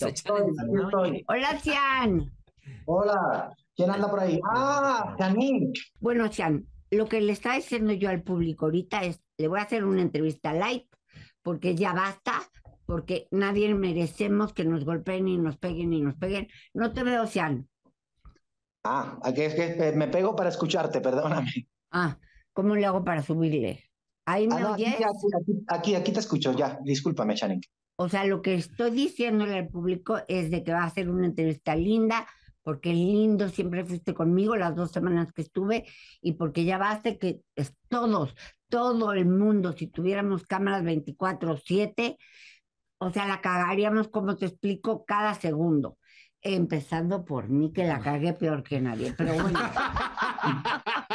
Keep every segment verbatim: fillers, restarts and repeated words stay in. Yo estoy, yo estoy. Hola, Sian. Hola, ¿quién anda por ahí? Ah, Sianín. Bueno, Sian, lo que le estaba diciendo yo al público ahorita es, le voy a hacer una entrevista light, porque ya basta, porque nadie merecemos que nos golpeen y nos peguen y nos peguen. No te veo, Sian. Ah, aquí es que me pego para escucharte, perdóname. Ah, ¿cómo le hago para subirle? Ahí me ah, no, oyes. Aquí, aquí, aquí, aquí te escucho, ya, discúlpame, Sian. O sea, lo que estoy diciéndole al público es de que va a ser una entrevista linda, porque lindo siempre fuiste conmigo las dos semanas que estuve y porque ya basta que todos, todo el mundo, si tuviéramos cámaras veinticuatro siete, o sea, la cagaríamos, como te explico, cada segundo. Empezando por mí, que la cagué peor que nadie, pero bueno.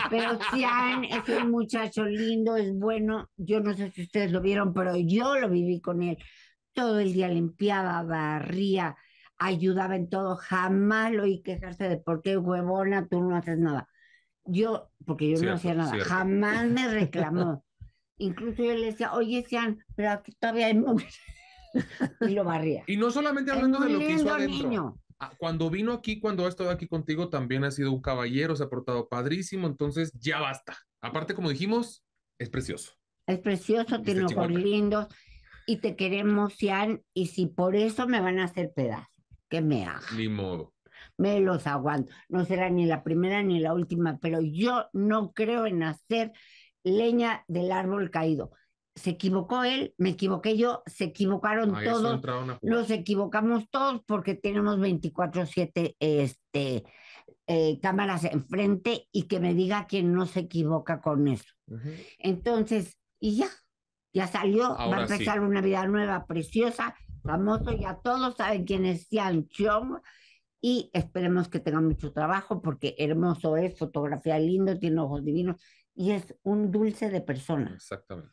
Pero Sian es un muchacho lindo, es bueno. Yo no sé si ustedes lo vieron, pero yo lo viví con él. Todo el día limpiaba, barría, ayudaba en todo. Jamás lo oí quejarse de por qué, huevona, tú no haces nada. Yo, porque yo cierto, no hacía nada, cierto. Jamás me reclamó. Incluso yo le decía, oye, Sian, pero aquí todavía hay mujeres. Y lo barría. Y no solamente hablando de lo que hizo adentro. Niño. Cuando vino aquí, cuando ha estado aquí contigo, también ha sido un caballero, se ha portado padrísimo, entonces ya basta. Aparte, como dijimos, es precioso. Es precioso, tiene ojos lindos. Y te queremos, Sian, y si por eso me van a hacer pedazos, que me hagan. Ni modo. Me los aguanto. No será ni la primera ni la última, pero yo no creo en hacer leña del árbol caído. Se equivocó él, me equivoqué yo, se equivocaron ah, todos, nos equivocamos todos porque tenemos veinticuatro siete este, eh, cámaras enfrente y que me diga quién no se equivoca con eso. Uh-huh. Entonces, y ya. Ya salió, ahora va a empezar sí. Una vida nueva, preciosa, famoso, ya todos saben quién es Sian Chiong y esperemos que tenga mucho trabajo porque hermoso es, fotografía lindo, tiene ojos divinos y es un dulce de persona. Exactamente.